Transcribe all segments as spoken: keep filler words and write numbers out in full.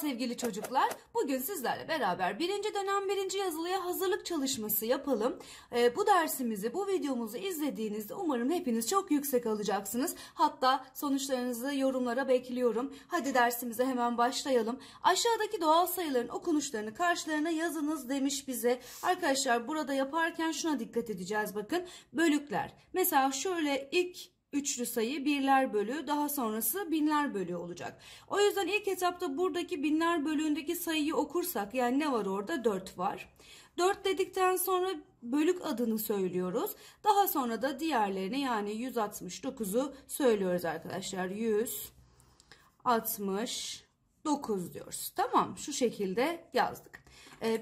sevgili çocuklar, bugün sizlerle beraber birinci dönem birinci yazılıya hazırlık çalışması yapalım. E, bu dersimizi, bu videomuzu izlediğinizde umarım hepiniz çok yüksek alacaksınız. Hatta sonuçlarınızı yorumlara bekliyorum. Hadi dersimize hemen başlayalım. Aşağıdaki doğal sayıların okunuşlarını karşılarına yazınız demiş bize. Arkadaşlar burada yaparken şuna dikkat edeceğiz, bakın. Bölükler. Mesela şöyle ilk üçlü sayı birler bölüğü, daha sonrası binler bölüğü olacak. O yüzden ilk etapta buradaki binler bölüğündeki sayıyı okursak, yani ne var orada? dört var. dört dedikten sonra bölük adını söylüyoruz. Daha sonra da diğerlerini, yani yüz altmış dokuzu söylüyoruz arkadaşlar. yüz altmış dokuz diyoruz. Tamam, şu şekilde yazdık.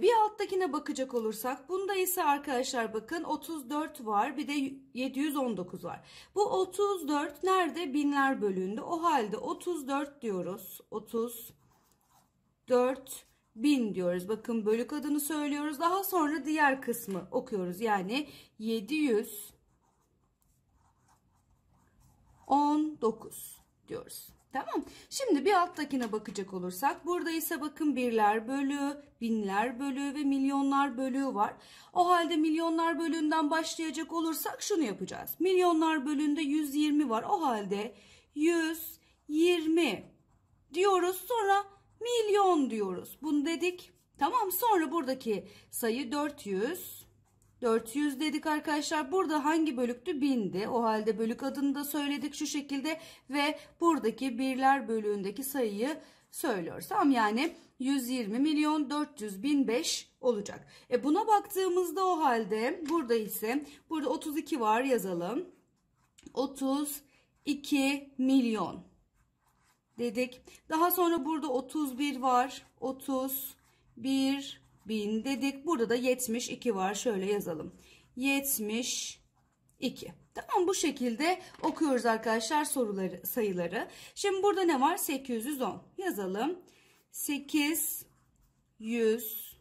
Bir alttakine bakacak olursak, bunda ise arkadaşlar bakın otuz dört var, bir de yedi yüz on dokuz var. Bu otuz dört nerede? Binler bölüğünde. O halde otuz dört diyoruz. otuz dört bin diyoruz. Bakın bölük adını söylüyoruz. Daha sonra diğer kısmı okuyoruz. Yani yedi yüz on dokuz diyoruz. Tamam. Şimdi bir alttakine bakacak olursak, burada ise bakın birler bölüğü, binler bölüğü ve milyonlar bölüğü var. O halde milyonlar bölüğünden başlayacak olursak şunu yapacağız. Milyonlar bölüğünde yüz yirmi var. O halde yüz yirmi diyoruz. Sonra milyon diyoruz. Bunu dedik. Tamam. Sonra buradaki sayı dört yüz. dört yüz dedik arkadaşlar. Burada hangi bölüktü? Bindi. O halde bölük adını da söyledik şu şekilde ve buradaki birler bölüğündeki sayıyı söylüyoruz. Tamam, yani yüz yirmi milyon dört yüz bin beş olacak. E buna baktığımızda o halde burada ise burada otuz iki var, yazalım. otuz iki milyon dedik. Daha sonra burada otuz bir var. otuz bir bin dedik. Burada da yetmiş iki var. Şöyle yazalım. yetmiş iki. Tamam, bu şekilde okuyoruz arkadaşlar soruları, sayıları. Şimdi burada ne var? sekiz yüz on. Yazalım. sekiz yüz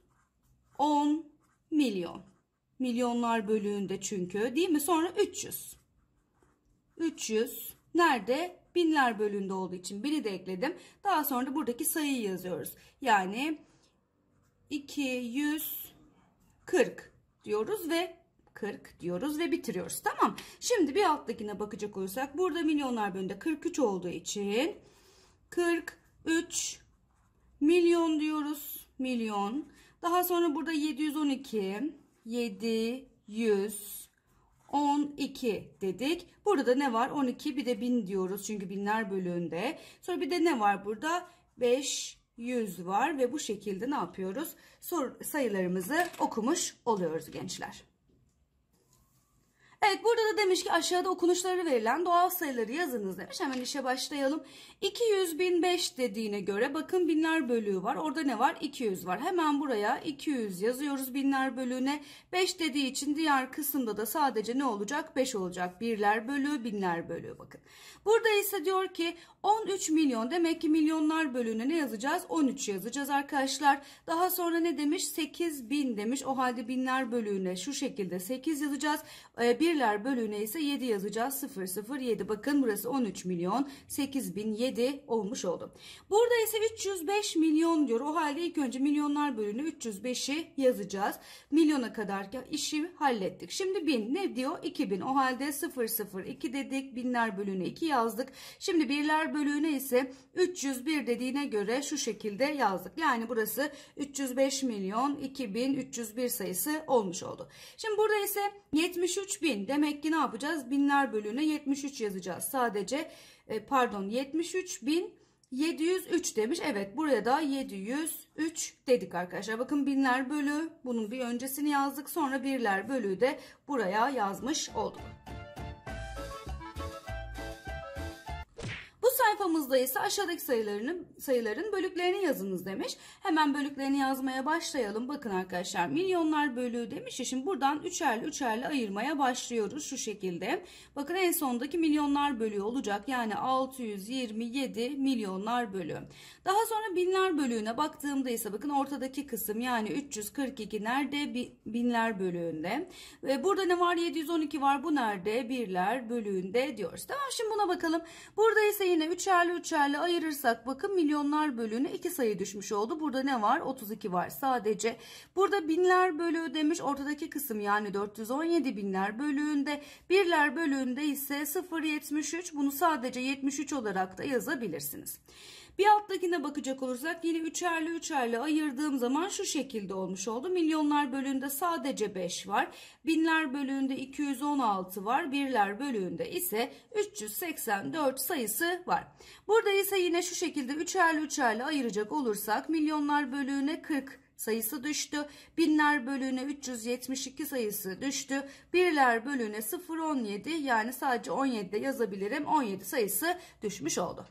on milyon. Milyonlar bölüğünde çünkü, değil mi? Sonra üç yüz. üç yüz nerede? Binler bölüğünde olduğu için bini de ekledim. Daha sonra da buradaki sayıyı yazıyoruz. Yani iki yüz kırk diyoruz ve kırk diyoruz ve bitiriyoruz. Tamam. Şimdi bir alttakine bakacak olursak, burada milyonlar bölümünde kırk üç olduğu için kırk üç milyon diyoruz. Milyon. Daha sonra burada yedi yüz on iki. yedi yüz on iki dedik. Burada ne var? on iki, bir de bin diyoruz çünkü binler bölümünde. Sonra bir de ne var burada? beş yüz var ve bu şekilde ne yapıyoruz? Soru, sayılarımızı okumuş oluyoruz gençler. Evet, burada da demiş ki aşağıda okunuşları verilen doğal sayıları yazınız demiş. Hemen işe başlayalım. iki yüz bin beş dediğine göre bakın binler bölüğü var. Orada ne var? iki yüz var. Hemen buraya iki yüz yazıyoruz binler bölüğüne. beş dediği için diğer kısımda da sadece ne olacak? beş olacak. Birler bölüğü, binler bölüğü bakın. Burada ise diyor ki on üç milyon. Demek ki milyonlar bölüğüne ne yazacağız? on üç yazacağız arkadaşlar. Daha sonra ne demiş? sekiz bin demiş. O halde binler bölüğüne şu şekilde sekiz yazacağız. Bir birler bölüğüne ise yedi yazacağız. sıfır sıfır yedi. Bakın burası on üç milyon sekiz bin yedi olmuş oldu. Burada ise üç yüz beş milyon diyor. O halde ilk önce milyonlar bölüğüne üç yüz beşi yazacağız. Milyona kadar işi hallettik. Şimdi bin ne diyor? iki bin. O halde sıfır sıfır iki dedik. Binler bölüğüne iki yazdık. Şimdi birler bölüğüne ise üç yüz bir dediğine göre şu şekilde yazdık. Yani burası üç yüz beş milyon iki bin üç yüz bir sayısı olmuş oldu. Şimdi burada ise yetmiş üç bin. Demek ki ne yapacağız? Binler bölüğüne yetmiş üç yazacağız. Sadece pardon yetmiş üç bin yedi yüz üç demiş. Evet, buraya da yedi yüz üç dedik arkadaşlar. Bakın binler bölüğü, bunun bir öncesini yazdık. Sonra birler bölüğü de buraya yazmış olduk. Sayfamızda ise aşağıdaki sayıların, sayıların bölüklerini yazınız demiş. Hemen bölüklerini yazmaya başlayalım. Bakın arkadaşlar milyonlar bölüğü demiş. Şimdi buradan üçerli üçerli ayırmaya başlıyoruz şu şekilde. Bakın en sondaki milyonlar bölüğü olacak. Yani altı yüz yirmi yedi milyonlar bölüğü. Daha sonra binler bölüğüne baktığımda ise bakın ortadaki kısım, yani üç yüz kırk iki nerede? Binler bölüğünde. Ve burada ne var? yedi yüz on iki var. Bu nerede? Birler bölüğünde diyoruz. Tamam, şimdi buna bakalım. Burada ise yine Birbirine üçerli üçerli ayırırsak bakın milyonlar bölüğüne iki sayı düşmüş oldu. Burada ne var? otuz iki var sadece. Burada binler bölüğü demiş. Ortadaki kısım yani dört yüz on yedi binler bölüğünde. Birler bölüğünde ise sıfır virgül yetmiş üç. Bunu sadece yetmiş üç olarak da yazabilirsiniz. Bir alttakine bakacak olursak yine üçerli üçerli ayırdığım zaman şu şekilde olmuş oldu. Milyonlar bölüğünde sadece beş var. Binler bölüğünde iki yüz on altı var. Birler bölüğünde ise üç yüz seksen dört sayısı var. Burada ise yine şu şekilde üçerli üçerli ayıracak olursak milyonlar bölüğüne kırk sayısı düştü. Binler bölüğüne üç yüz yetmiş iki sayısı düştü. Birler bölüğüne sıfır virgül on yedi yani sadece on yedi'de yazabilirim. on yedi sayısı düşmüş oldu.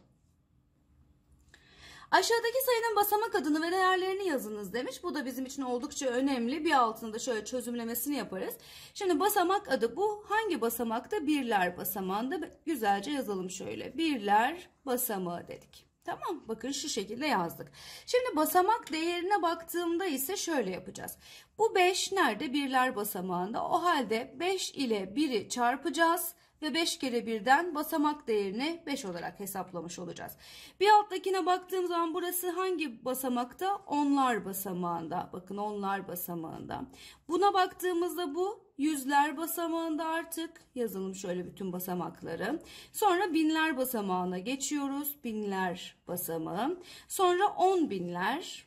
Aşağıdaki sayının basamak adını ve değerlerini yazınız demiş. Bu da bizim için oldukça önemli. Bir altını da şöyle çözümlemesini yaparız. Şimdi basamak adı bu. Hangi basamakta? Birler basamağında. Güzelce yazalım şöyle. Birler basamağı dedik. Tamam, bakın şu şekilde yazdık. Şimdi basamak değerine baktığımda ise şöyle yapacağız. Bu beş nerede? Birler basamağında. O halde beş ile bir'i çarpacağız. Ve beş kere birden basamak değerini beş olarak hesaplamış olacağız. Bir alttakine baktığım zaman burası hangi basamakta? Onlar basamağında. Bakın onlar basamağında. Buna baktığımızda bu yüzler basamağında artık. Yazalım şöyle bütün basamakları. Sonra binler basamağına geçiyoruz. Binler basamağı. Sonra on binler.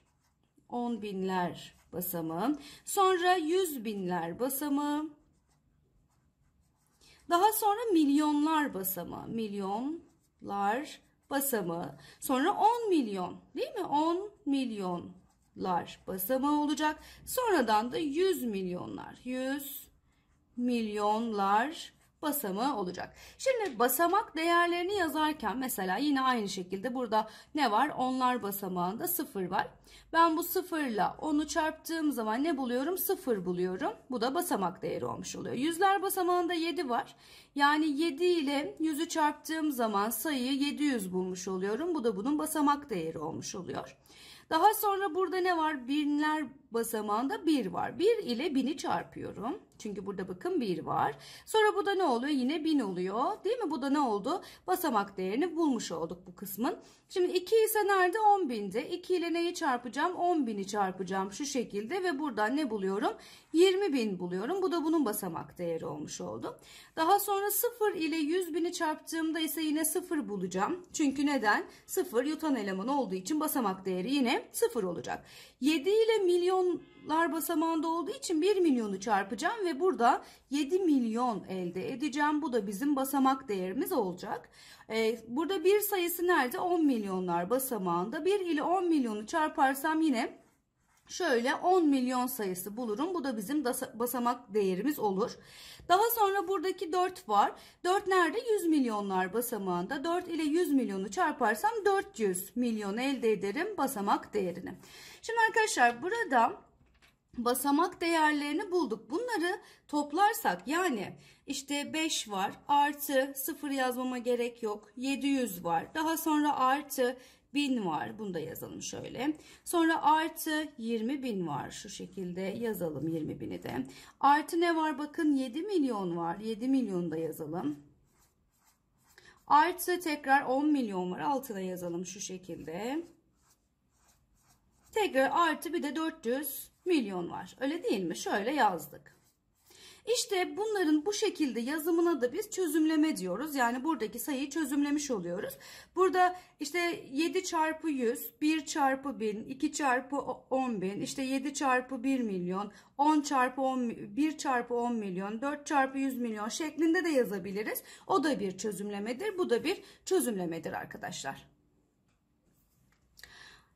On binler basamağı. Sonra yüz binler basamağı. Daha sonra milyonlar basamağı, milyonlar basamağı, sonra on milyon değil mi? on milyonlar basamağı olacak. Sonradan da yüz milyonlar, yüz milyonlar basamağı olacak. Şimdi basamak değerlerini yazarken mesela yine aynı şekilde burada ne var? Onlar basamağında sıfır var. Ben bu sıfırla onu çarptığım zaman ne buluyorum? sıfır buluyorum. Bu da basamak değeri olmuş oluyor. Yüzler basamağında yedi var. Yani yedi ile yüz'ü çarptığım zaman sayıyı yedi yüz bulmuş oluyorum. Bu da bunun basamak değeri olmuş oluyor. Daha sonra burada ne var? Binler basamağında bir var. bir ile bin'i çarpıyorum. Çünkü burada bakın bir var. Sonra bu da ne oluyor? Yine bin oluyor. Değil mi? Bu da ne oldu? Basamak değerini bulmuş olduk bu kısmın. Şimdi iki ise nerede? on binde. iki ile neyi çarpacağım? on bin'i çarpacağım şu şekilde ve buradan ne buluyorum? yirmi bin buluyorum. Bu da bunun basamak değeri olmuş oldu. Daha sonra sıfır ile yüz bin'i çarptığımda ise yine sıfır bulacağım. Çünkü neden? sıfır yutan eleman olduğu için basamak değeri yine sıfır olacak. yedi ile milyonlar basamağında olduğu için bir milyonu çarpacağım ve burada yedi milyon elde edeceğim. Bu da bizim basamak değerimiz olacak. Ee, burada bir sayısı nerede? on milyonlar basamağında. bir ile on milyonu çarparsam yine şöyle on milyon sayısı bulurum. Bu da bizim basamak değerimiz olur. Daha sonra buradaki dört var. dört nerede? yüz milyonlar basamağında. dört ile yüz milyonu çarparsam dört yüz milyon elde ederim basamak değerini. Şimdi arkadaşlar burada basamak değerlerini bulduk. Bunları toplarsak yani işte beş var artı sıfır yazmama gerek yok. yedi yüz var. Daha sonra artı bin var. Bunu da yazalım şöyle. Sonra artı yirmi bin var. Şu şekilde yazalım yirmi bini de. Artı ne var? Bakın yedi milyon var. yedi milyonu da yazalım. Artı tekrar on milyon var. Altına yazalım şu şekilde. Tekrar artı bir de dört yüz milyon var. Öyle değil mi? Şöyle yazdık. İşte bunların bu şekilde yazımına da biz çözümleme diyoruz. Yani buradaki sayıyı çözümlemiş oluyoruz. Burada işte yedi çarpı yüz, bir çarpı bin, iki çarpı on bin, işte yedi çarpı bir milyon, on çarpı on, bir çarpı on milyon, dört çarpı yüz milyon şeklinde de yazabiliriz. O da bir çözümlemedir. Bu da bir çözümlemedir arkadaşlar.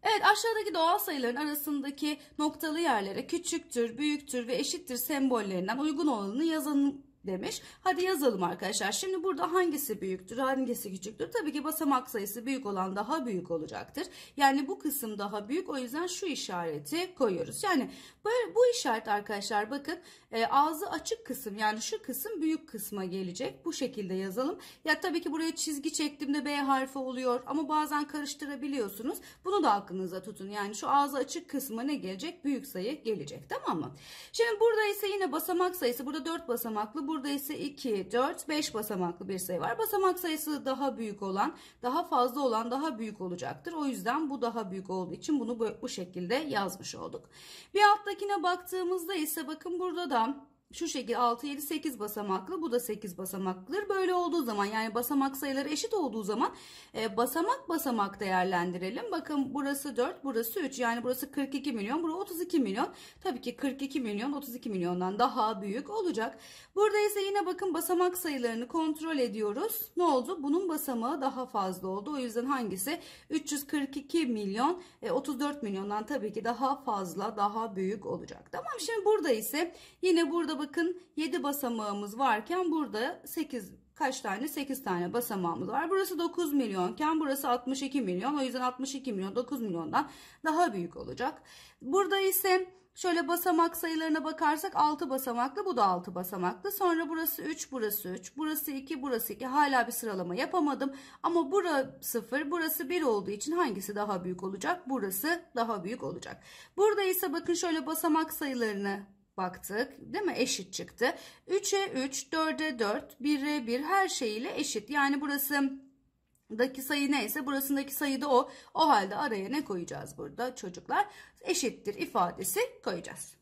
Evet, aşağıdaki doğal sayıların arasındaki noktalı yerlere küçüktür, büyüktür ve eşittir sembollerinden uygun olanını yazın demiş. Hadi yazalım arkadaşlar. Şimdi burada hangisi büyüktür, hangisi küçüktür? Tabii ki basamak sayısı büyük olan daha büyük olacaktır. Yani bu kısım daha büyük. O yüzden şu işareti koyuyoruz. Yani böyle, bu işaret arkadaşlar bakın e, ağzı açık kısım yani şu kısım büyük kısma gelecek. Bu şekilde yazalım. Ya tabii ki buraya çizgi çektiğimde B harfi oluyor ama bazen karıştırabiliyorsunuz. Bunu da aklınıza tutun. Yani şu ağzı açık kısma ne gelecek? Büyük sayı gelecek. Tamam mı? Şimdi burada ise yine basamak sayısı. Burada dört basamaklı. burada ise iki, dört, beş basamaklı bir sayı var. Basamak sayısı daha büyük olan, daha fazla olan daha büyük olacaktır. O yüzden bu daha büyük olduğu için bunu bu şekilde yazmış olduk. Bir alttakine baktığımızda ise bakın burada da şu şekilde altı, yedi, sekiz basamaklı, bu da sekiz basamaklıdır. Böyle olduğu zaman, yani basamak sayıları eşit olduğu zaman e, basamak basamak değerlendirelim. Bakın burası dört, burası üç, yani burası kırk iki milyon, burası otuz iki milyon. Tabii ki kırk iki milyon otuz iki milyondan daha büyük olacak. Burada ise yine bakın basamak sayılarını kontrol ediyoruz. Ne oldu? Bunun basamağı daha fazla oldu. O yüzden hangisi? üç yüz kırk iki milyon e, otuz dört milyondan tabii ki daha fazla, daha büyük olacak. Tamam, şimdi burada ise yine burada bakın yedi basamağımız varken burada sekiz, kaç tane? sekiz tane basamağımız var. Burası dokuz milyonken burası altmış iki milyon. O yüzden altmış iki milyon dokuz milyondan daha büyük olacak. Burada ise şöyle basamak sayılarına bakarsak altı basamaklı, bu da altı basamaklı. Sonra burası üç, burası üç, burası iki, burası iki. Hala bir sıralama yapamadım ama burası sıfır, burası bir olduğu için hangisi daha büyük olacak? Burası daha büyük olacak. Burada ise bakın şöyle basamak sayılarını baktık, değil mi? Eşit çıktı. üçe üç, dörde dört, bire bir, her şeyiyle eşit. Yani burasındaki sayı neyse burasındaki sayı da o. O halde araya ne koyacağız burada çocuklar? Eşittir ifadesi koyacağız.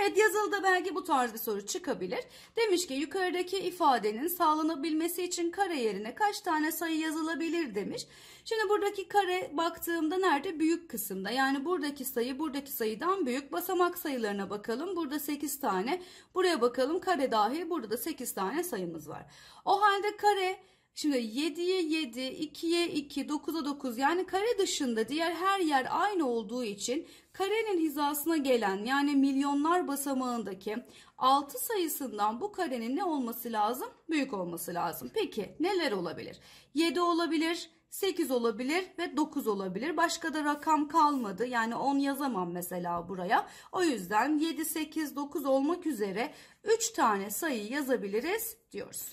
Evet, yazılıda belki bu tarz bir soru çıkabilir. Demiş ki yukarıdaki ifadenin sağlanabilmesi için kare yerine kaç tane sayı yazılabilir demiş. Şimdi buradaki kare baktığımda nerede? Büyük kısımda. Yani buradaki sayı buradaki sayıdan büyük. Basamak sayılarına bakalım. Burada sekiz tane. Buraya bakalım, kare dahil. Burada da sekiz tane sayımız var. O halde kare... Şimdi yediye yedi, ikiye iki, dokuza dokuz, yani kare dışında diğer her yer aynı olduğu için karenin hizasına gelen, yani milyonlar basamağındaki altı sayısından bu karenin ne olması lazım? Büyük olması lazım. Peki neler olabilir? yedi olabilir, sekiz olabilir ve dokuz olabilir. Başka da rakam kalmadı. Yani on yazamam mesela buraya. O yüzden yedi, sekiz, dokuz olmak üzere üç tane sayı yazabiliriz diyoruz.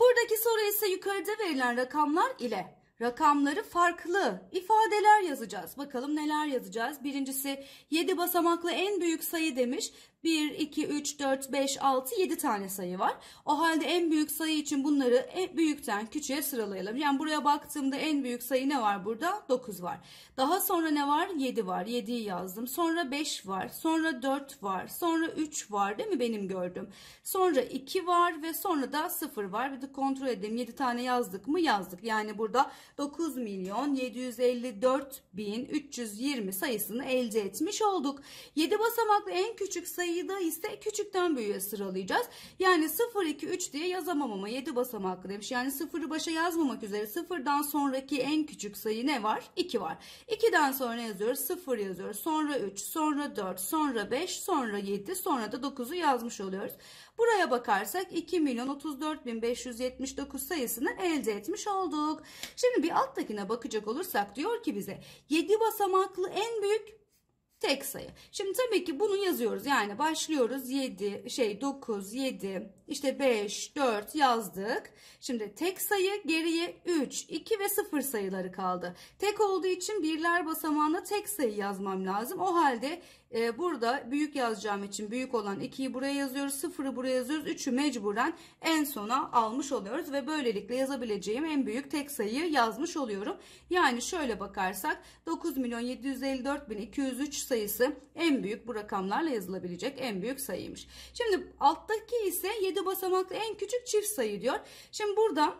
Buradaki soru ise yukarıda verilen rakamlar ile rakamları farklı ifadeler yazacağız. Bakalım neler yazacağız. Birincisi yedi basamaklı en büyük sayı demiş. bir, iki, üç, dört, beş, altı, yedi tane sayı var. O halde en büyük sayı için bunları en büyükten küçüğe sıralayalım. Yani buraya baktığımda en büyük sayı ne var burada? dokuz var. Daha sonra ne var? yedi var. yediyi yazdım. Sonra beş var. Sonra dört var. Sonra üç var, değil mi benim gördüm? Sonra iki var ve sonra da sıfır var. Bir de kontrol edelim. yedi tane yazdık mı? Yazdık. Yani burada dokuz milyon yedi yüz elli dört bin üç yüz yirmi sayısını elde etmiş olduk. yedi basamaklı en küçük sayı da ise küçükten büyüğe sıralayacağız. Yani sıfır, iki, üç diye yazamam ama yedi basamaklı demiş. Yani sıfırı başa yazmamak üzere sıfırdan sonraki en küçük sayı ne var? iki var. ikiden sonra yazıyoruz? sıfır yazıyoruz. Sonra üç, sonra dört, sonra beş, sonra yedi, sonra da dokuzu yazmış oluyoruz. Buraya bakarsak iki milyon otuz dört bin beş yüz yetmiş dokuz sayısını elde etmiş olduk. Şimdi bir alttakine bakacak olursak diyor ki bize yedi basamaklı en büyük tek sayı. Şimdi tabii ki bunu yazıyoruz. Yani başlıyoruz. yedi, şey dokuz, yedi, işte beş, dört yazdık. Şimdi tek sayı, geriye üç, iki ve sıfır sayıları kaldı. Tek olduğu için birler basamağına tek sayı yazmam lazım. O halde e, burada büyük yazacağım için büyük olan ikiyi buraya yazıyoruz. sıfırı buraya yazıyoruz. üçü mecburen en sona almış oluyoruz ve böylelikle yazabileceğim en büyük tek sayıyı yazmış oluyorum. Yani şöyle bakarsak dokuz milyon yedi yüz elli dört bin iki yüz üç sayısı en büyük, bu rakamlarla yazılabilecek en büyük sayıymış. Şimdi alttaki ise yedi basamaklı en küçük çift sayı diyor. Şimdi burada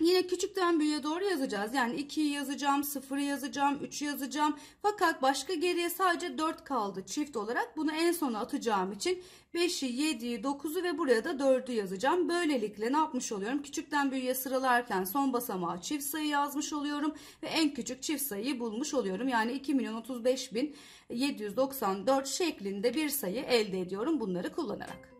yine küçükten büyüğe doğru yazacağız. Yani ikiyi yazacağım, sıfırı yazacağım, üçü yazacağım. Fakat başka geriye sadece dört kaldı çift olarak. Bunu en sona atacağım için beşi, yediyi, dokuzu ve buraya da dördü yazacağım. Böylelikle ne yapmış oluyorum? Küçükten büyüğe sıralarken son basamağa çift sayı yazmış oluyorum ve en küçük çift sayıyı bulmuş oluyorum. Yani iki milyon otuz beş bin yedi yüz doksan dört şeklinde bir sayı elde ediyorum bunları kullanarak.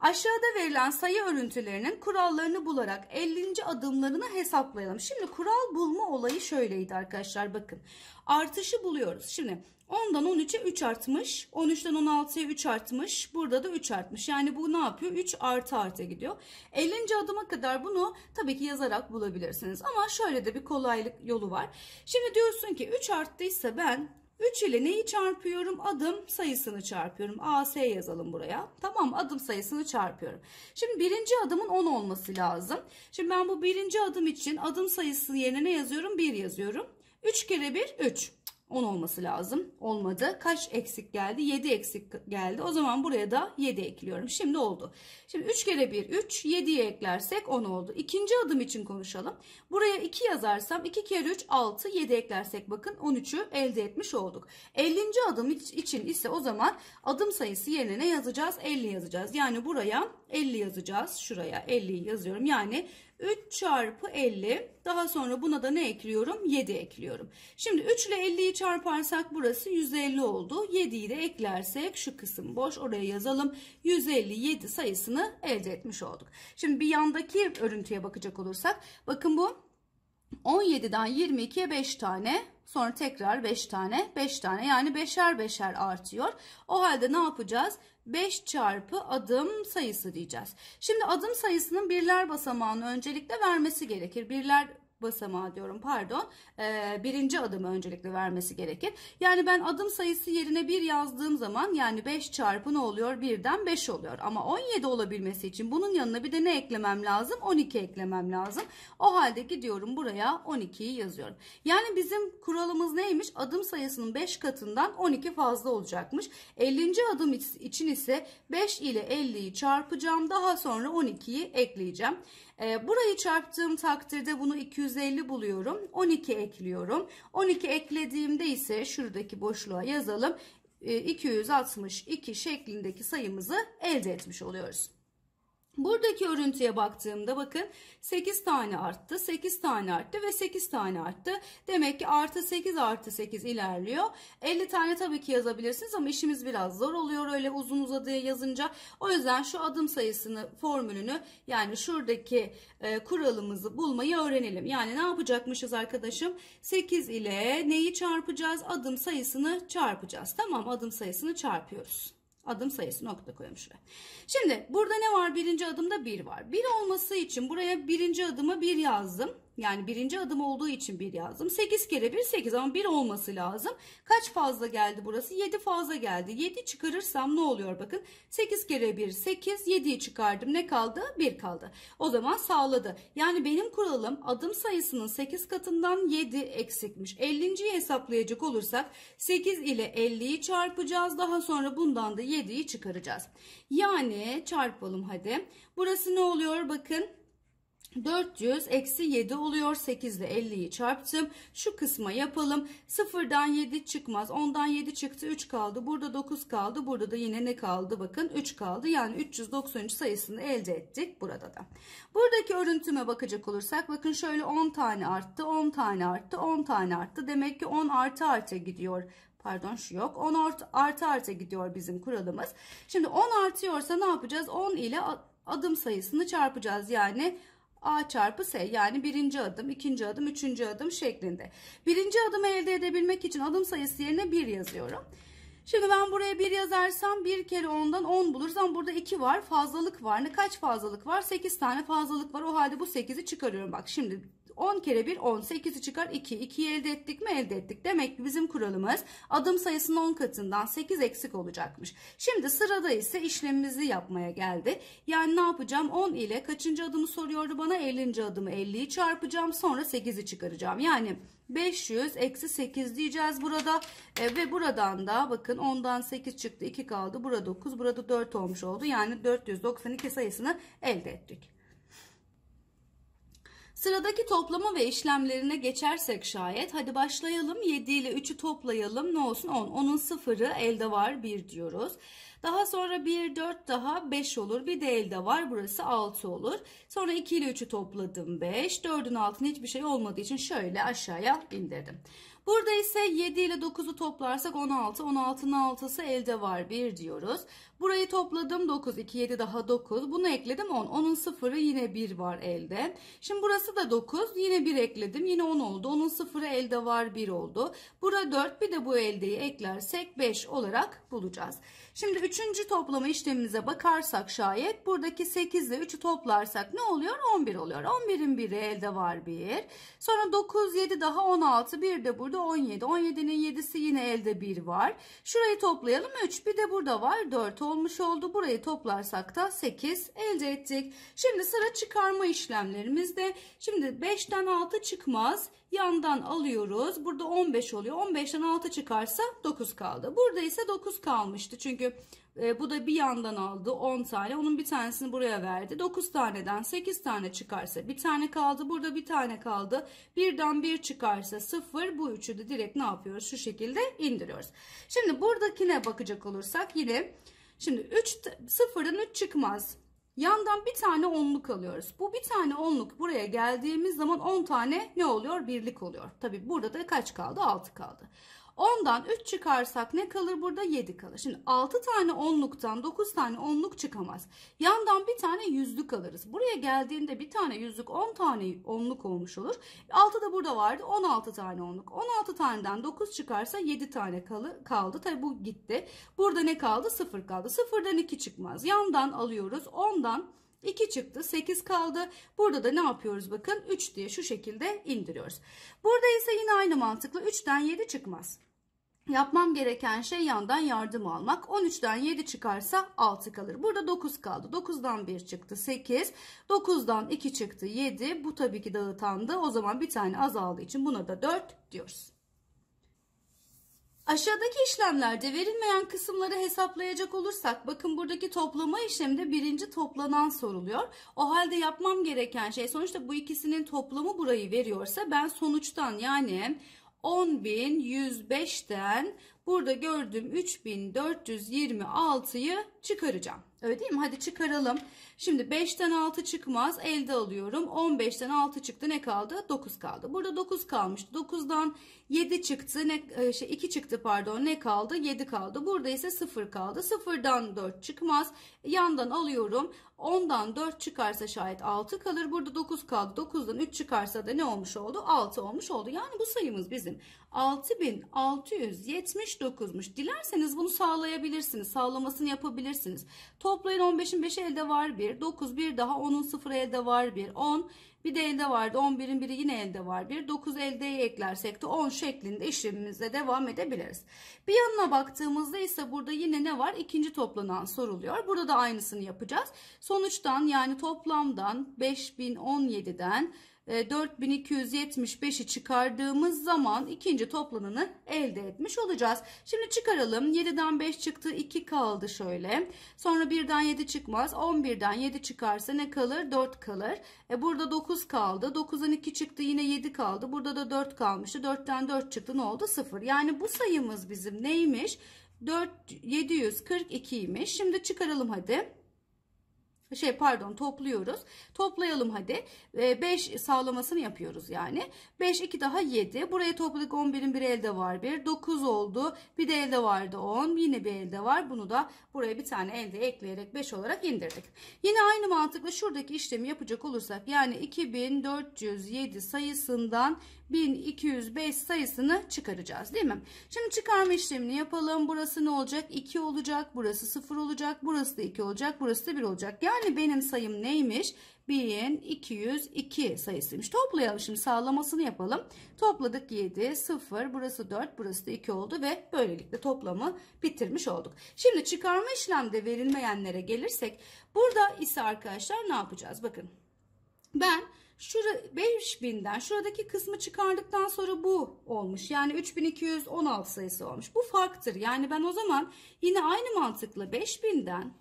Aşağıda verilen sayı örüntülerinin kurallarını bularak ellinci adımlarını hesaplayalım. Şimdi kural bulma olayı şöyleydi arkadaşlar, bakın. Artışı buluyoruz. Şimdi ondan on üçe üç artmış. on üçten on altıya üç artmış. Burada da üç artmış. Yani bu ne yapıyor? üç artı artı gidiyor. ellinci adıma kadar bunu tabii ki yazarak bulabilirsiniz. Ama şöyle de bir kolaylık yolu var. Şimdi diyorsun ki üç arttıysa ben üç ile neyi çarpıyorum? Adım sayısını çarpıyorum. A S yazalım buraya. Tamam, adım sayısını çarpıyorum. Şimdi birinci adımın on olması lazım. Şimdi ben bu birinci adım için adım sayısı yerine ne yazıyorum? bir yazıyorum. üç kere bir, üç. on olması lazım. Olmadı. Kaç eksik geldi? yedi eksik geldi. O zaman buraya da yedi ekliyorum. Şimdi oldu. Şimdi üç kere bir, üç. yediye eklersek on oldu. İkinci adım için konuşalım. Buraya iki yazarsam iki kere üç, altı. yedi eklersek bakın on üçü elde etmiş olduk. ellinci adım için ise o zaman adım sayısı yerine ne yazacağız? elli yazacağız. Yani buraya elli yazacağız. Şuraya elliyi yazıyorum. Yani üç çarpı elli, daha sonra buna da ne ekliyorum? yedi ekliyorum. Şimdi üç ile elliyi çarparsak burası yüz elli oldu. yediyi de eklersek şu kısım boş, oraya yazalım. yüz elli yedi sayısını elde etmiş olduk. Şimdi bir yandaki örüntüye bakacak olursak bakın bu on yediden yirmi ikiye beş tane, sonra tekrar beş tane, beş tane, yani beşer beşer artıyor. O halde ne yapacağız? beş çarpı adım sayısı diyeceğiz. Şimdi adım sayısının birler basamağını öncelikle vermesi gerekir. Birler basamağı diyorum, pardon, ee, birinci adımı öncelikle vermesi gerekir. Yani ben adım sayısı yerine bir yazdığım zaman yani beş çarpı ne oluyor? birden beş oluyor. Ama on yedi olabilmesi için bunun yanına bir de ne eklemem lazım? on iki eklemem lazım. O halde gidiyorum buraya on ikiyi yazıyorum. Yani bizim kuralımız neymiş? Adım sayısının beş katından on iki fazla olacakmış. ellinci adım için ise beş ile elliyi çarpacağım. Daha sonra on ikiyi ekleyeceğim. Ee, burayı çarptığım takdirde bunu iki yüz yüz elli buluyorum. on iki ekliyorum. on iki eklediğimde ise şuradaki boşluğa yazalım. iki yüz altmış iki şeklindeki sayımızı elde etmiş oluyoruz. Buradaki örüntüye baktığımda bakın sekiz tane arttı, sekiz tane arttı ve sekiz tane arttı. Demek ki artı sekiz artı sekiz ilerliyor. elli tane tabii ki yazabilirsiniz ama işimiz biraz zor oluyor öyle uzun uzadıya yazınca. O yüzden şu adım sayısını, formülünü, yani şuradaki e, kuralımızı bulmayı öğrenelim. Yani ne yapacakmışız arkadaşım? sekiz ile neyi çarpacağız? Adım sayısını çarpacağız. Tamam, adım sayısını çarpıyoruz. Adım sayısı, nokta koyalım şuraya. Şimdi burada ne var? Birinci adımda bir var. bir olması için buraya birinci adıma bir yazdım. Yani birinci adım olduğu için bir yazdım. sekiz kere bir, sekiz, ama bir olması lazım. Kaç fazla geldi burası? yedi fazla geldi. yedi çıkarırsam ne oluyor? Bakın sekiz kere bir, sekiz. yediyi çıkardım. Ne kaldı? bir kaldı. O zaman sağladı. Yani benim kuralım adım sayısının sekiz katından yedi eksikmiş. ellinciyi hesaplayacak olursak sekiz ile elliyi çarpacağız. Daha sonra bundan da yediyi çıkaracağız. Yani çarpalım hadi. Burası ne oluyor? Bakın. dört yüz eksi yedi oluyor. sekiz ile elliyi çarptım. Şu kısma yapalım. sıfırdan yedi çıkmaz. ondan yedi çıktı. üç kaldı. Burada dokuz kaldı. Burada da yine ne kaldı? Bakın üç kaldı. Yani üç yüz doksan üç sayısını elde ettik burada da. Buradaki örüntüme bakacak olursak bakın şöyle on tane arttı. on tane arttı. on tane arttı. Demek ki on artı artı gidiyor. Pardon, şu yok. on artı artı, artı gidiyor bizim kuralımız. Şimdi on artıyorsa ne yapacağız? on ile adım sayısını çarpacağız. Yani A çarpı S, yani birinci adım, ikinci adım, üçüncü adım şeklinde. Birinci adımı elde edebilmek için adım sayısı yerine bir yazıyorum. Şimdi ben buraya bir yazarsam bir kere ondan on bulursam burada iki var, fazlalık var. Ne, kaç fazlalık var? sekiz tane fazlalık var. O halde bu sekizi çıkarıyorum. Bak şimdi on kere bir on, sekizi çıkar iki. ikiyi elde ettik mi? Elde ettik. Demek ki bizim kuralımız adım sayısının on katından sekiz eksik olacakmış. Şimdi sırada ise işlemimizi yapmaya geldi. Yani ne yapacağım? on ile kaçıncı adımı soruyordu bana? ellinci adımı, elliyi çarpacağım, sonra sekizi çıkaracağım. Yani beş yüz eksi sekiz diyeceğiz burada. E, ve buradan da bakın ondan sekiz çıktı, iki kaldı. Burada dokuz, burada dört olmuş oldu. Yani dört yüz doksan iki sayısını elde ettik. Sıradaki toplama ve işlemlerine geçersek şayet, hadi başlayalım. yedi ile üçü toplayalım, ne olsun? on. onun sıfırı elde var, bir diyoruz. Daha sonra bir, dört daha beş olur. Bir de elde var, burası altı olur. Sonra iki ile üçü topladım, beş. dördün altında hiçbir şey olmadığı için şöyle aşağıya indirdim. Burada ise yedi ile dokuzu toplarsak on altı. on altının altısı elde var, bir diyoruz. Burayı topladım, dokuz. iki, yedi daha dokuz. Bunu ekledim, on. onun sıfırı yine bir var elde. Şimdi burası da dokuz. Yine bir ekledim. Yine on oldu. onun sıfırı elde var, bir oldu. Bura dört. Bir de bu eldeyi eklersek beş olarak bulacağız. Şimdi üçüncü toplama işlemimize bakarsak şayet buradaki sekiz ile üçü toplarsak ne oluyor? on bir oluyor. on birin biri elde var, bir. Sonra dokuz, yedi daha on altı. Bir de burada da on yedi. on yedi'nin yedi'si yine elde bir var. Şurayı toplayalım üç. Bir de burada var dört olmuş oldu. Burayı toplarsak da sekiz elde ettik. Şimdi sıra çıkarma işlemlerimizde. Şimdi beş'ten altı çıkmaz. Yandan alıyoruz. Burada on beş oluyor. on beş'ten altı çıkarsa dokuz kaldı. Burada ise dokuz kalmıştı. Çünkü e, bu da bir yandan aldı on tane. Onun bir tanesini buraya verdi. dokuz taneden sekiz tane çıkarsa bir tane kaldı. Burada bir tane kaldı. bir'den bir çıkarsa sıfır. Bu üçü de direkt ne yapıyoruz? Şu şekilde indiriyoruz. Şimdi buradakine bakacak olursak yine şimdi üç, sıfır'dan üç çıkmaz. Yandan bir tane onluk alıyoruz. Bu bir tane onluk buraya geldiğimiz zaman on tane ne oluyor? Birlik oluyor. Tabi burada da kaç kaldı? altı kaldı. on'dan üç çıkarsak ne kalır? Burada yedi kalır. Şimdi altı tane onluktan dokuz tane onluk çıkamaz. Yandan bir tane yüzlük alırız. Buraya geldiğinde bir tane yüzlük on tane onluk olmuş olur. altı da burada vardı. on altı tane onluk. on altı taneden dokuz çıkarsa yedi tane kaldı. Tabi bu gitti. Burada ne kaldı? sıfır kaldı. sıfır'dan iki çıkmaz. Yandan alıyoruz. on'dan iki çıktı. sekiz kaldı. Burada da ne yapıyoruz? Bakın üç diye şu şekilde indiriyoruz. Burada ise yine aynı mantıkla üç'ten yedi çıkmaz. Yapmam gereken şey yandan yardım almak. on üç'ten yedi çıkarsa altı kalır. Burada dokuz kaldı. dokuz'dan bir çıktı. sekiz. dokuz'dan iki çıktı. yedi. Bu tabii ki dağıtandı. O zaman bir tane azaldığı için buna da dört diyoruz. Aşağıdaki işlemlerde verilmeyen kısımları hesaplayacak olursak, bakın buradaki toplama işleminde birinci toplanan soruluyor. O halde yapmam gereken şey, sonuçta bu ikisinin toplamı burayı veriyorsa ben sonuçtan yani on bin yüz beş'ten burada gördüğüm üç bin dört yüz yirmi altı'yı çıkaracağım. Öyle değil mi? Hadi çıkaralım. Şimdi beş'ten altı çıkmaz. Elde alıyorum. on beş'ten altı çıktı. Ne kaldı? dokuz kaldı. Burada dokuz kalmıştı. dokuz'dan yedi çıktı. Ne, şey, iki çıktı pardon. Ne kaldı? yedi kaldı. Burada ise sıfır kaldı. sıfır'dan dört çıkmaz. Yandan alıyorum. on'dan dört çıkarsa şayet altı kalır. Burada dokuz kaldı. dokuz'dan üç çıkarsa da ne olmuş oldu? altı olmuş oldu. Yani bu sayımız bizim altı bin altı yüz yetmiş dokuz'muş. Dilerseniz bunu sağlayabilirsiniz. Sağlamasını yapabilirsiniz. Toplayın on beş'in beş'i elde var bir. dokuz bir daha. on'un sıfır'ı elde var bir. on bir de elde vardı. on bir'in biri yine elde var bir. dokuz elde'ye eklersek de on şeklinde işlemimize devam edebiliriz. Bir yanına baktığımızda ise burada yine ne var? İkinci toplanan soruluyor. Burada da aynısını yapacağız. Sonuçtan yani toplamdan beş bin on yedi'den dört bin iki yüz yetmiş beş'i çıkardığımız zaman ikinci toplananı elde etmiş olacağız. Şimdi çıkaralım. yedi'den beş çıktı. iki kaldı şöyle. Sonra bir'den yedi çıkmaz. on bir'den yedi çıkarsa ne kalır? dört kalır. E burada dokuz kaldı. dokuz'dan iki çıktı. Yine yedi kaldı. Burada da dört kalmıştı. dört'ten dört çıktı. Ne oldu? sıfır. Yani bu sayımız bizim neymiş? dört bin yedi yüz kırk iki'ymiş. Şimdi çıkaralım hadi. Şey pardon topluyoruz. Toplayalım hadi. beş e, sağlamasını yapıyoruz yani. beş iki daha yedi. Buraya topladık on bir'in bir elde var bir. dokuz oldu. Bir de elde vardı on. Yine bir elde var. Bunu da buraya bir tane elde ekleyerek beş olarak indirdik. Yine aynı mantıkla şuradaki işlemi yapacak olursak yani iki bin dört yüz yedi sayısından bin iki yüz beş sayısını çıkaracağız değil mi? Şimdi çıkarma işlemini yapalım. Burası ne olacak? iki olacak. Burası sıfır olacak. Burası da iki olacak. Burası da bir olacak. Yani benim sayım neymiş? bin iki yüz iki sayısıymış. Toplayalım şimdi sağlamasını yapalım. Topladık yedi, sıfır, burası dört, burası da iki oldu ve böylelikle toplamı bitirmiş olduk. Şimdi çıkarma işlemde verilmeyenlere gelirsek burada ise arkadaşlar ne yapacağız? Bakın ben şura beş bin'den şuradaki kısmı çıkardıktan sonra bu olmuş. Yani üç bin iki yüz on altı sayısı olmuş. Bu farktır. Yani ben o zaman yine aynı mantıkla beş bin'den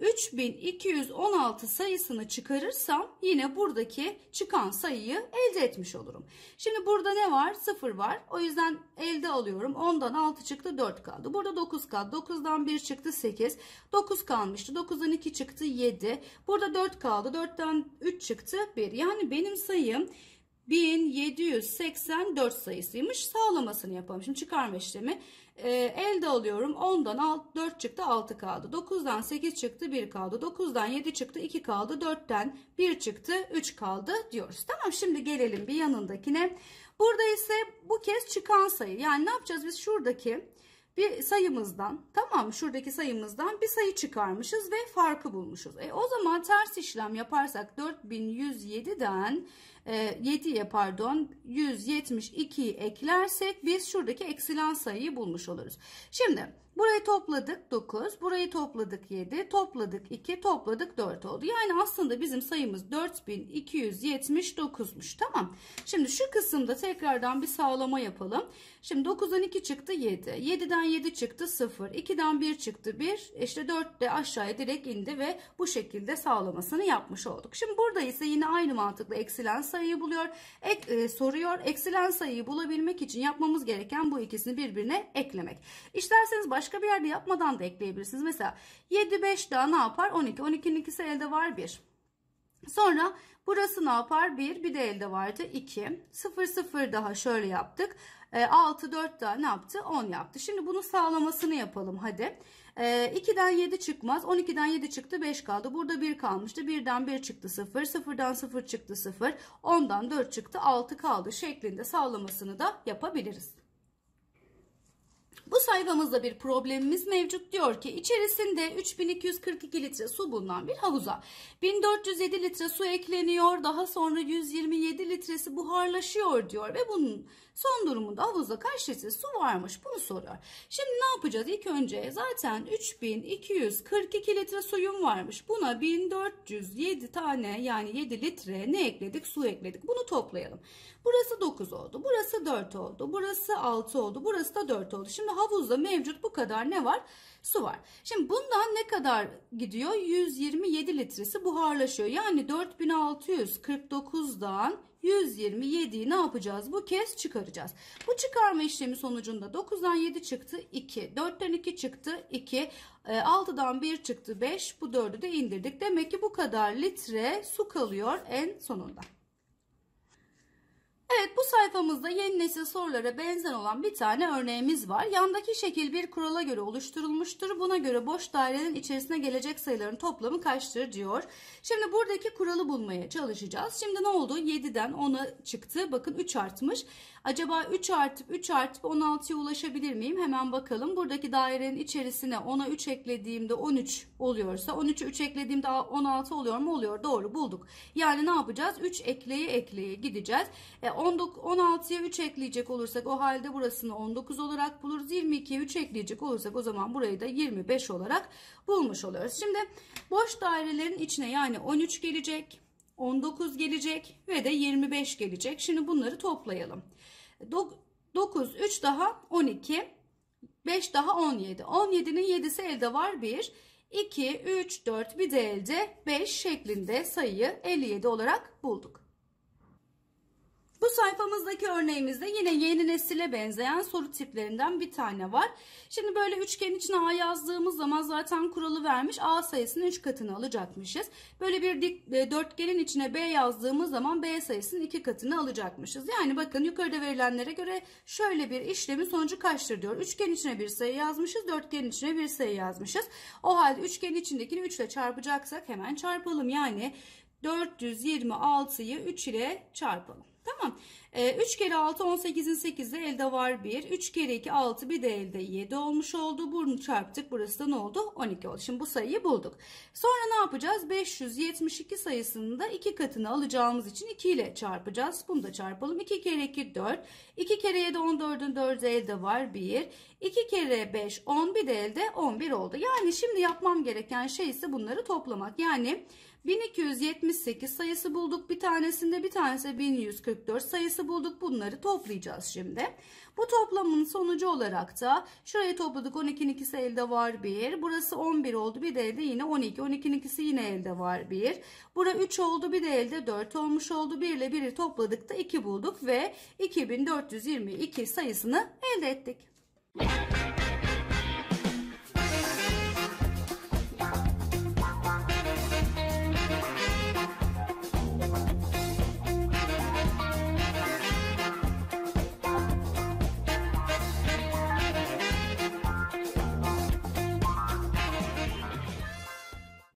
üç bin iki yüz on altı sayısını çıkarırsam yine buradaki çıkan sayıyı elde etmiş olurum. Şimdi burada ne var? sıfır var. O yüzden elde alıyorum. on'dan altı çıktı. dört kaldı. Burada dokuz kaldı. dokuz'dan bir çıktı. sekiz. dokuz kalmıştı. dokuz'dan iki çıktı. yedi. Burada dört kaldı. dört'ten üç çıktı. bir. Yani benim sayım bin yedi yüz seksen dört sayısıymış. Sağlamasını yapalım. Şimdi çıkarma işlemi. E, elde alıyorum. on'dan alt, dört çıktı. altı kaldı. dokuz'dan sekiz çıktı. bir kaldı. dokuz'dan yedi çıktı. iki kaldı. dört'ten bir çıktı. üç kaldı diyoruz. Tamam şimdi gelelim bir yanındakine. Burada ise bu kez çıkan sayı. Yani ne yapacağız biz şuradaki bir sayımızdan, tamam mı, şuradaki sayımızdan bir sayı çıkarmışız ve farkı bulmuşuz. E, o zaman ters işlem yaparsak dört bin yüz yedi'den e, yedi'ye pardon yüz yetmiş iki'yi eklersek biz şuradaki eksilen sayıyı bulmuş oluruz. Şimdi burayı topladık dokuz, burayı topladık yedi, topladık iki, topladık dört oldu. Yani aslında bizim sayımız dört bin iki yüz yetmiş dokuz'muş, tamam. Şimdi şu kısımda tekrardan bir sağlama yapalım. Şimdi dokuz'dan iki çıktı yedi, yedi'den yedi çıktı sıfır, iki'den bir çıktı bir, işte dört de aşağıya direkt indi ve bu şekilde sağlamasını yapmış olduk. Şimdi burada ise yine aynı mantıkla eksilen sayıyı buluyor, ek, e, soruyor. Eksilen sayıyı bulabilmek için yapmamız gereken bu ikisini birbirine eklemek. İsterseniz başka Başka bir yerde yapmadan da ekleyebilirsiniz. Mesela yedi beş daha ne yapar? on iki. on iki'nin ikisi elde var bir. Sonra burası ne yapar? bir. Bir de elde vardı iki. sıfır sıfır daha şöyle yaptık. altı dört daha ne yaptı? on yaptı. Şimdi bunun sağlamasını yapalım hadi. iki'den yedi çıkmaz. on iki'den yedi çıktı beş kaldı. Burada bir kalmıştı. bir'den bir çıktı sıfır. sıfır'dan sıfır çıktı sıfır. on'dan dört çıktı altı kaldı şeklinde sağlamasını da yapabiliriz. Bu sayfamızda bir problemimiz mevcut. Diyor ki içerisinde üç bin iki yüz kırk iki litre su bulunan bir havuza bin dört yüz yedi litre su ekleniyor. Daha sonra yüz yirmi yedi litresi buharlaşıyor diyor ve bunun son durumunda havuzda kaç litre su varmış bunu soruyor. Şimdi ne yapacağız? İlk önce zaten üç bin iki yüz kırk iki litre suyum varmış. Buna bin dört yüz yedi tane yani yedi litre ne ekledik? Su ekledik. Bunu toplayalım. Burası dokuz oldu. Burası dört oldu. Burası altı oldu. Burası da dört oldu. Şimdi havuzda mevcut bu kadar ne var? Su var. Şimdi bundan ne kadar gidiyor? yüz yirmi yedi litresi buharlaşıyor. Yani dört bin altı yüz kırk dokuz'dan yüz yirmi yedi'yi ne yapacağız? Bu kez çıkaracağız. Bu çıkarma işlemi sonucunda dokuz'dan yedi çıktı iki, dört'ten iki çıktı iki, altı'dan bir çıktı beş, bu dört'ü de indirdik. Demek ki bu kadar litre su kalıyor en sonunda. Evet, bu sayfamızda yeni nesil sorulara benzer olan bir tane örneğimiz var. Yandaki şekil bir kurala göre oluşturulmuştur. Buna göre boş dairenin içerisine gelecek sayıların toplamı kaçtır diyor. Şimdi buradaki kuralı bulmaya çalışacağız. Şimdi ne oldu? yedi'den on'a çıktı. Bakın üç artmış. Acaba üç artıp üç artıp on altı'ya ulaşabilir miyim? Hemen bakalım. Buradaki dairenin içerisine on'a üç eklediğimde on üç oluyorsa on üç'e üç eklediğimde on altı oluyor mu? Oluyor. Doğru, bulduk. Yani ne yapacağız? üç ekleye ekleye gideceğiz. E, on altı'ya üç ekleyecek olursak o halde burasını on dokuz olarak buluruz. yirmi iki'ye üç ekleyecek olursak o zaman burayı da yirmi beş olarak bulmuş oluyoruz. Şimdi boş dairelerin içine yani on üç gelecek, on dokuz gelecek ve de yirmi beş gelecek. Şimdi bunları toplayalım. dokuz, üç daha on iki, beş daha on yedi. on yedi'nin yedi'si elde var bir, iki, üç, dört bir de elde beş şeklinde sayıyı elli yedi olarak bulduk. Bu sayfamızdaki örneğimizde yine yeni nesile benzeyen soru tiplerinden bir tane var. Şimdi böyle üçgenin içine A yazdığımız zaman zaten kuralı vermiş. A sayısının üç katını alacakmışız. Böyle bir dik, e, dörtgenin içine B yazdığımız zaman B sayısının iki katını alacakmışız. Yani bakın yukarıda verilenlere göre şöyle bir işlemin sonucu kaçtır diyor. Üçgen içine bir sayı yazmışız. Dörtgenin içine bir sayı yazmışız. O halde üçgenin içindekini üç ile çarpacaksak hemen çarpalım. Yani dört yüz yirmi altı'yı üç ile çarpalım. Tamam. üç kere altı on sekiz'in sekiz'de elde var bir. üç kere iki altı bir de elde yedi olmuş oldu. Bunu çarptık. Burası da ne oldu? on iki oldu. Şimdi bu sayıyı bulduk. Sonra ne yapacağız? beş yüz yetmiş iki sayısını da iki katını alacağımız için iki ile çarpacağız. Bunu da çarpalım. iki kere iki dört. iki kere yedi on dört'ün dört'ü elde var bir. iki kere beş on bir de elde on bir oldu. Yani şimdi yapmam gereken şey ise bunları toplamak. Yani bin iki yüz yetmiş sekiz sayısı bulduk bir tanesinde, bir tanesi bin yüz kırk dört sayısı bulduk. Bunları toplayacağız şimdi. Bu toplamın sonucu olarak da şurayı topladık. on iki'nin ikisi elde var bir. Burası on bir oldu. Bir de elde yine on iki. on iki'nin ikisi yine elde var bir. Bura üç oldu. Bir de elde dört olmuş oldu. bir ile bir'i topladık da iki bulduk ve iki bin dört yüz yirmi iki sayısını elde ettik.